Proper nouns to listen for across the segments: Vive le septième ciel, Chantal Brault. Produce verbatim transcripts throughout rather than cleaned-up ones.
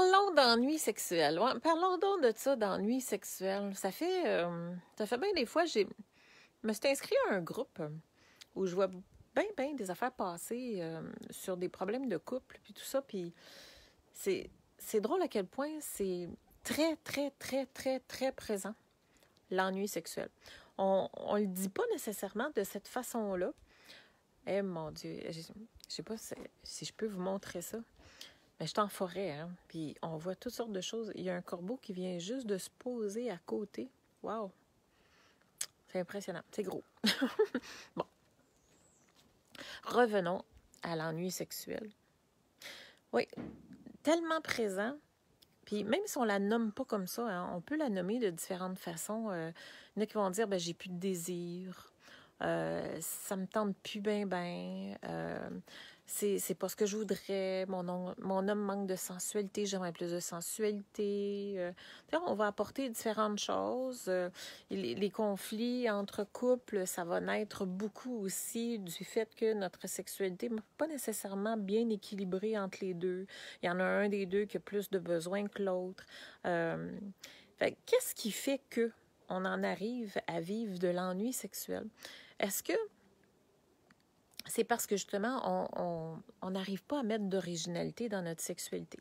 Parlons d'ennui sexuel. Ouais, parlons donc de ça, d'ennui sexuel. Ça fait, euh, ça fait bien des fois, j'ai, je me suis inscrite à un groupe où je vois bien, bien des affaires passer euh, sur des problèmes de couple, puis tout ça, puis c'est, c'est drôle à quel point c'est très, très, très, très, très présent, l'ennui sexuel. On ne le dit pas nécessairement de cette façon-là. Eh mon Dieu, je ne sais pas si, si je peux vous montrer ça. Mais je suis en forêt, hein, puis on voit toutes sortes de choses. Il y a un corbeau qui vient juste de se poser à côté. Wow! C'est impressionnant. C'est gros. Bon. Revenons à l'ennui sexuel. Oui, tellement présent. Puis même si on la nomme pas comme ça, hein, on peut la nommer de différentes façons. Euh, il y en a qui vont dire, ben j'ai plus de désir. Euh, ça me tente plus ben ben. Euh, C'est pas ce que je voudrais, mon, on, mon homme manque de sensualité, j'aimerais plus de sensualité. Euh, on va apporter différentes choses. Euh, les, les conflits entre couples, ça va naître beaucoup aussi du fait que notre sexualité n'est pas nécessairement bien équilibrée entre les deux. Il y en a un des deux qui a plus de besoins que l'autre. Euh, qu'est-ce qui fait que on en arrive à vivre de l'ennui sexuel? Est-ce que c'est parce que, justement, on n'arrive pas à mettre d'originalité dans notre sexualité.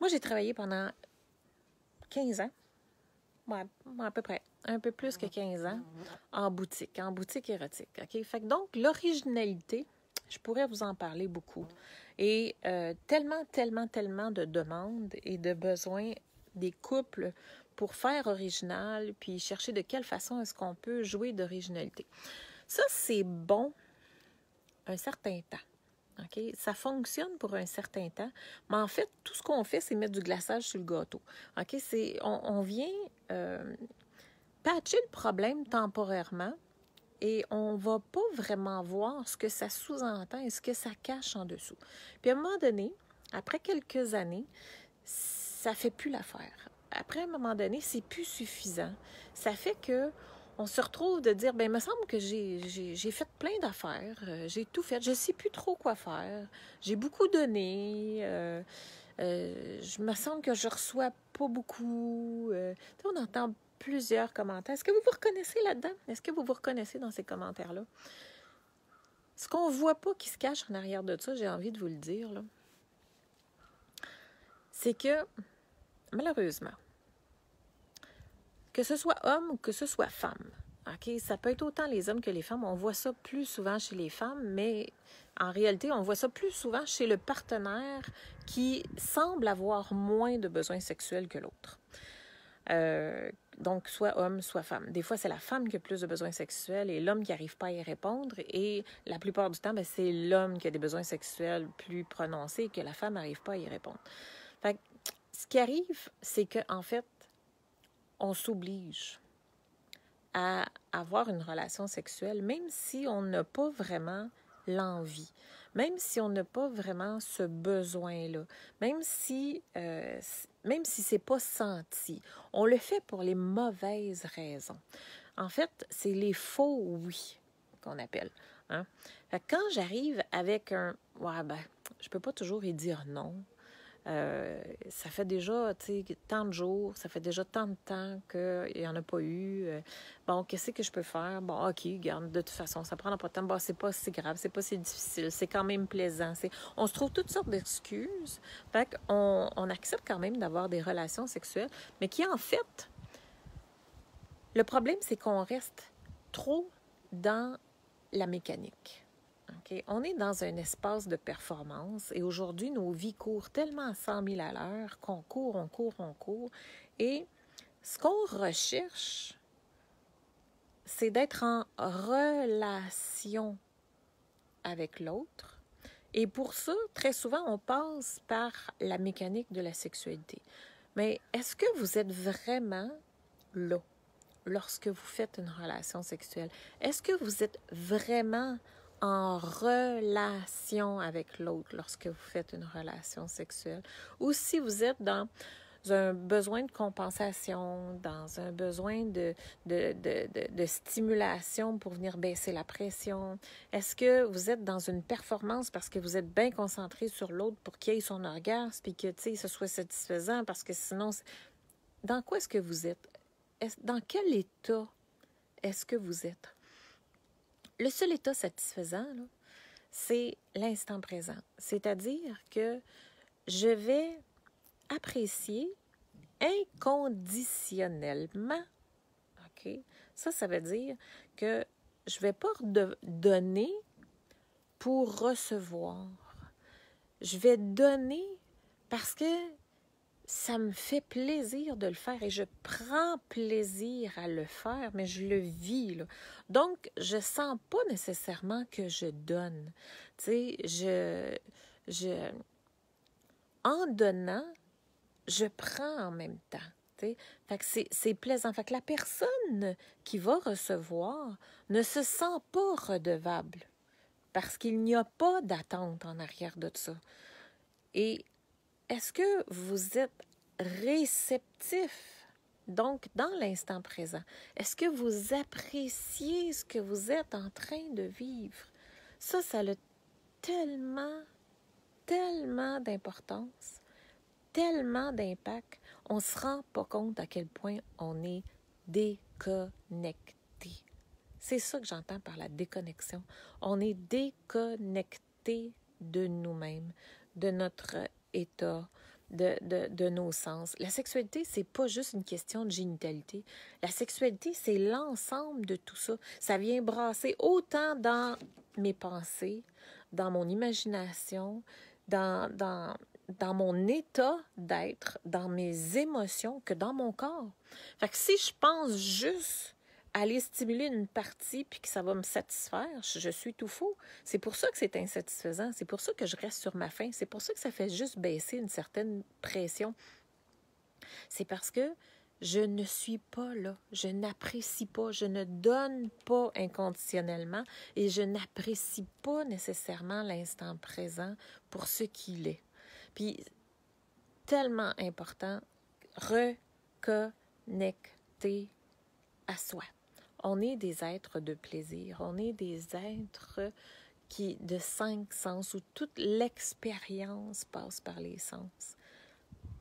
Moi, j'ai travaillé pendant quinze ans, ouais, à peu près, un peu plus que quinze ans, en boutique, en boutique érotique. Okay? Fait que donc, l'originalité, je pourrais vous en parler beaucoup. Et euh, tellement, tellement, tellement de demandes et de besoins des couples pour faire original, puis chercher de quelle façon est-ce qu'on peut jouer d'originalité. Ça, c'est bon un certain temps. Okay? Ça fonctionne pour un certain temps, mais en fait, tout ce qu'on fait, c'est mettre du glaçage sur le gâteau. Okay? C'est, on, on vient euh, patcher le problème temporairement et on ne va pas vraiment voir ce que ça sous-entend et ce que ça cache en dessous. Puis à un moment donné, après quelques années, ça ne fait plus l'affaire. Après à un moment donné, c'est plus suffisant. Ça fait que on se retrouve de dire, bien, il me semble que j'ai fait plein d'affaires, euh, j'ai tout fait, je ne sais plus trop quoi faire, j'ai beaucoup donné, euh, euh, je me semble que je ne reçois pas beaucoup. Euh, on entend plusieurs commentaires. Est-ce que vous vous reconnaissez là-dedans? Est-ce que vous vous reconnaissez dans ces commentaires-là? Ce qu'on ne voit pas qui se cache en arrière de ça, j'ai envie de vous le dire, là, c'est que, malheureusement, que ce soit homme ou que ce soit femme, okay? Ça peut être autant les hommes que les femmes. On voit ça plus souvent chez les femmes, mais en réalité, on voit ça plus souvent chez le partenaire qui semble avoir moins de besoins sexuels que l'autre. Euh, donc, soit homme, soit femme. Des fois, c'est la femme qui a plus de besoins sexuels et l'homme qui n'arrive pas à y répondre. Et la plupart du temps, ben, c'est l'homme qui a des besoins sexuels plus prononcés et que la femme n'arrive pas à y répondre. Fait que, ce qui arrive, c'est qu'en fait, on s'oblige à avoir une relation sexuelle, même si on n'a pas vraiment l'envie, même si on n'a pas vraiment ce besoin-là, même si, euh, même si ce n'est pas senti. On le fait pour les mauvaises raisons. En fait, c'est les faux oui qu'on appelle. Hein? Fait que quand j'arrive avec un « ouais, ben, je ne peux pas toujours y dire non », Euh, ça fait déjà tant de jours, ça fait déjà tant de temps qu'il n'y en a pas eu. Euh, bon, qu'est-ce que je peux faire? Bon, OK, regarde, de toute façon, ça prend pas de temps. Bon, c'est pas si grave, c'est pas si difficile, c'est quand même plaisant. On se trouve toutes sortes d'excuses. Fait qu'on on accepte quand même d'avoir des relations sexuelles, mais qui, en fait, le problème, c'est qu'on reste trop dans la mécanique. Okay. On est dans un espace de performance et aujourd'hui, nos vies courent tellement à cent mille à l'heure qu'on court, on court, on court. Et ce qu'on recherche, c'est d'être en relation avec l'autre. Et pour ça, très souvent, on passe par la mécanique de la sexualité. Mais est-ce que vous êtes vraiment là lorsque vous faites une relation sexuelle? Est-ce que vous êtes vraiment en relation avec l'autre lorsque vous faites une relation sexuelle, ou si vous êtes dans un besoin de compensation, dans un besoin de, de, de, de, de stimulation pour venir baisser la pression? Est-ce que vous êtes dans une performance parce que vous êtes bien concentré sur l'autre pour qu'il ait son orgasme et que, tu sais, ce soit satisfaisant parce que sinon... Dans quoi est-ce que vous êtes? Est-ce, dans quel état est-ce que vous êtes? Le seul état satisfaisant, là, c'est l'instant présent. C'est-à-dire que je vais apprécier inconditionnellement. OK? Ça, ça veut dire que je ne vais pas donner pour recevoir. Je vais donner parce que ça me fait plaisir de le faire et je prends plaisir à le faire, mais je le vis, là. Donc, je ne sens pas nécessairement que je donne. Tu sais, je, je, en donnant, je prends en même temps. Tu sais, fait que c'est, c'est plaisant. Fait que la personne qui va recevoir ne se sent pas redevable parce qu'il n'y a pas d'attente en arrière de ça. Et est-ce que vous êtes réceptif, donc dans l'instant présent? Est-ce que vous appréciez ce que vous êtes en train de vivre? Ça, ça a tellement, tellement d'importance, tellement d'impact. On ne se rend pas compte à quel point on est déconnecté. C'est ça que j'entends par la déconnexion. On est déconnecté de nous-mêmes, de notre état, de, de, de nos sens. La sexualité, c'est pas juste une question de génitalité. La sexualité, c'est l'ensemble de tout ça. Ça vient brasser autant dans mes pensées, dans mon imagination, dans, dans, dans mon état d'être, dans mes émotions, que dans mon corps. Fait que si je pense juste à aller stimuler une partie puis que ça va me satisfaire, je suis tout faux. C'est pour ça que c'est insatisfaisant, c'est pour ça que je reste sur ma faim, c'est pour ça que ça fait juste baisser une certaine pression. C'est parce que je ne suis pas là, je n'apprécie pas, je ne donne pas inconditionnellement et je n'apprécie pas nécessairement l'instant présent pour ce qu'il est. Puis, tellement important, reconnecter à soi. On est des êtres de plaisir, on est des êtres qui, de cinq sens, où toute l'expérience passe par les sens.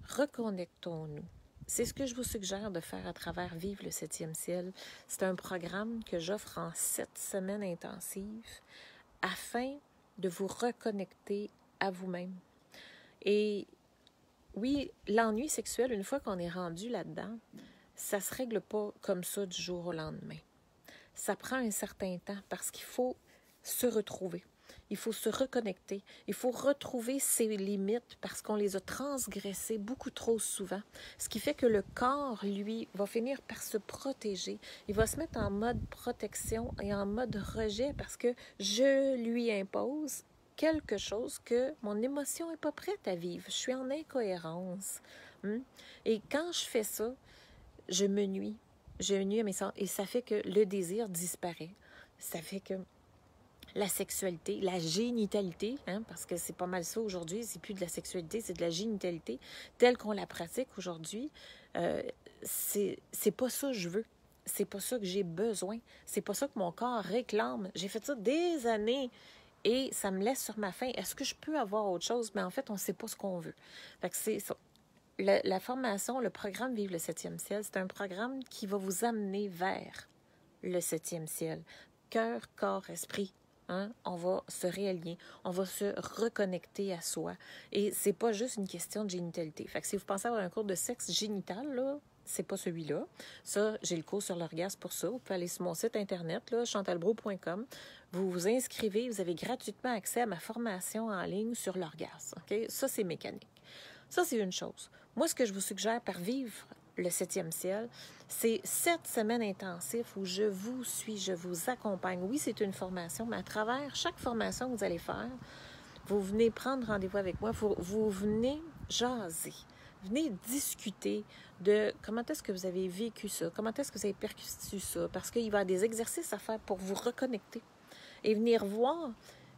Reconnectons-nous. C'est ce que je vous suggère de faire à travers Vive le septième ciel. C'est un programme que j'offre en sept semaines intensives afin de vous reconnecter à vous-même. Et oui, l'ennui sexuel, une fois qu'on est rendu là-dedans, ça ne se règle pas comme ça du jour au lendemain. Ça prend un certain temps parce qu'il faut se retrouver. Il faut se reconnecter. Il faut retrouver ses limites parce qu'on les a transgressées beaucoup trop souvent. Ce qui fait que le corps, lui, va finir par se protéger. Il va se mettre en mode protection et en mode rejet parce que je lui impose quelque chose que mon émotion n'est pas prête à vivre. Je suis en incohérence. Et quand je fais ça, je me nuis, je me nuis à mes sens et ça fait que le désir disparaît. Ça fait que la sexualité, la génitalité, hein, parce que c'est pas mal ça aujourd'hui, c'est plus de la sexualité, c'est de la génitalité, telle qu'on la pratique aujourd'hui, euh, c'est, c'est pas ça que je veux, c'est pas ça que j'ai besoin, c'est pas ça que mon corps réclame. J'ai fait ça des années et ça me laisse sur ma faim. Est-ce que je peux avoir autre chose? Mais en fait, on sait pas ce qu'on veut. Fait que c'est ça. La, la formation, le programme Vive le septième ciel, c'est un programme qui va vous amener vers le septième ciel. Cœur, corps, esprit, hein? On va se réaligner, on va se reconnecter à soi. Et c'est pas juste une question de génitalité. Fait que si vous pensez avoir un cours de sexe génital, là, c'est pas celui-là. Ça, j'ai le cours sur l'orgasme pour ça. Vous pouvez aller sur mon site internet, là, chantal brault point com. Vous vous inscrivez, vous avez gratuitement accès à ma formation en ligne sur l'orgasme. Okay? Ça, c'est mécanique. Ça, c'est une chose. Moi, ce que je vous suggère par vivre le septième ciel, c'est sept semaines intensives où je vous suis, je vous accompagne. Oui, c'est une formation, mais à travers chaque formation que vous allez faire, vous venez prendre rendez-vous avec moi, vous, vous venez jaser, venez discuter de comment est-ce que vous avez vécu ça, comment est-ce que vous avez perçu ça, parce qu'il va y avoir des exercices à faire pour vous reconnecter et venir voir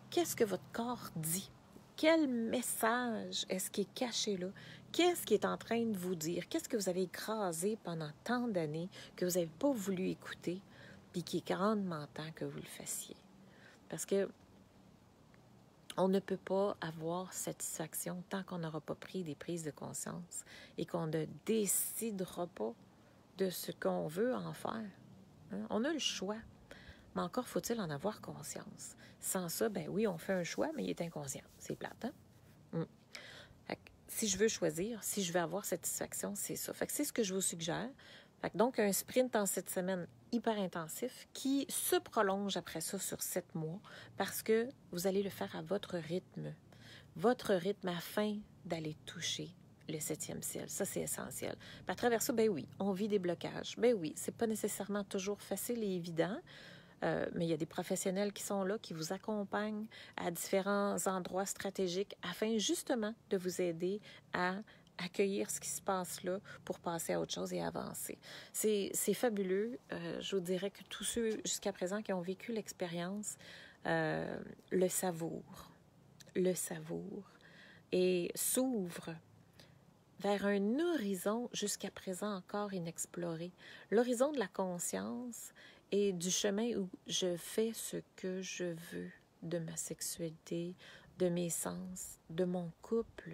qu'est-ce que votre corps dit. Quel message est-ce qui est caché là? Qu'est-ce qui est en train de vous dire? Qu'est-ce que vous avez écrasé pendant tant d'années que vous n'avez pas voulu écouter puis qui est grandement temps que vous le fassiez? Parce que on ne peut pas avoir satisfaction tant qu'on n'aura pas pris des prises de conscience et qu'on ne décidera pas de ce qu'on veut en faire. Hein? On a le choix, mais encore faut-il en avoir conscience. Sans ça, ben oui, on fait un choix, mais il est inconscient. C'est plate, hein? Mm. Fait que, si je veux choisir, si je veux avoir satisfaction, c'est ça. Fait que c'est ce que je vous suggère. Fait que donc, un sprint en cette semaine hyper intensif qui se prolonge après ça sur sept mois parce que vous allez le faire à votre rythme. Votre rythme afin d'aller toucher le septième ciel. Ça, c'est essentiel. Puis à travers ça, ben oui, on vit des blocages. Ben oui, c'est pas nécessairement toujours facile et évident, euh, mais il y a des professionnels qui sont là, qui vous accompagnent à différents endroits stratégiques afin justement de vous aider à accueillir ce qui se passe là pour passer à autre chose et avancer. C'est fabuleux. Euh, je vous dirais que tous ceux jusqu'à présent qui ont vécu l'expérience euh, le savourent, le savourent et s'ouvrent vers un horizon jusqu'à présent encore inexploré. L'horizon de la conscience et du chemin où je fais ce que je veux de ma sexualité, de mes sens, de mon couple,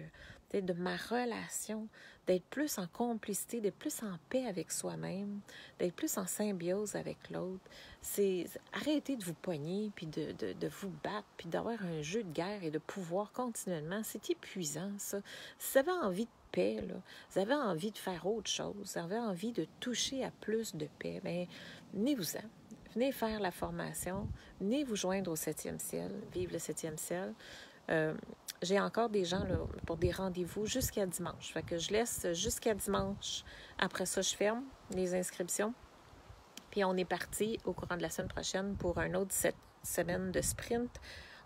de ma relation, d'être plus en complicité, d'être plus en paix avec soi-même, d'être plus en symbiose avec l'autre. C'est arrêter de vous pogner, puis de, de, de vous battre, puis d'avoir un jeu de guerre et de pouvoir continuellement. C'est épuisant, ça. Si vous avez envie de paix, là, vous avez envie de faire autre chose, vous avez envie de toucher à plus de paix, bien, venez-vous-en. Venez faire la formation, venez vous joindre au septième ciel, vive le septième ciel. Euh, J'ai encore des gens là, pour des rendez-vous jusqu'à dimanche. Fait que je laisse jusqu'à dimanche. Après ça, je ferme les inscriptions. Puis on est parti au courant de la semaine prochaine pour un autre sept semaines de sprint.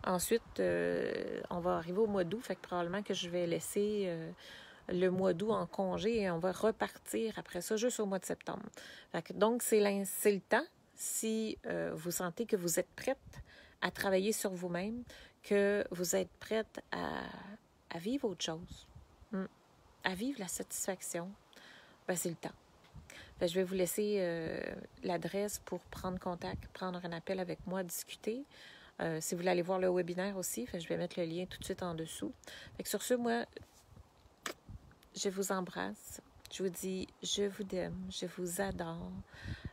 Ensuite, euh, on va arriver au mois d'août. Fait que probablement que je vais laisser euh, le mois d'août en congé et on va repartir après ça juste au mois de septembre. Fait que, donc, c'est le temps. Si euh, vous sentez que vous êtes prête à travailler sur vous-même, que vous êtes prête à, à vivre autre chose, à vivre la satisfaction, ben c'est le temps. Ben, je vais vous laisser euh, l'adresse pour prendre contact, prendre un appel avec moi, discuter. Euh, si vous voulez aller voir le webinaire aussi, ben, je vais mettre le lien tout de suite en dessous. Fait que sur ce, moi, je vous embrasse. Je vous dis, je vous aime, je vous adore.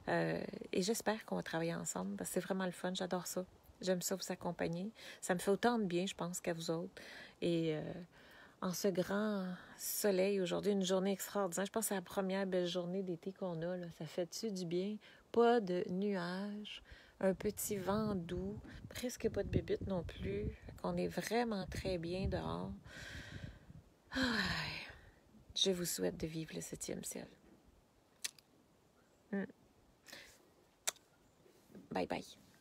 Euh, et j'espère qu'on va travailler ensemble parce que c'est vraiment le fun. J'adore ça. J'aime ça vous accompagner. Ça me fait autant de bien, je pense, qu'à vous autres. Et euh, en ce grand soleil, aujourd'hui, une journée extraordinaire. Je pense que c'est la première belle journée d'été qu'on a. Là. Ça fait-tu du bien? Pas de nuages, un petit vent doux, presque pas de bébite non plus. On est vraiment très bien dehors. Ah, je vous souhaite de vivre le septième ciel. Mm. Bye bye.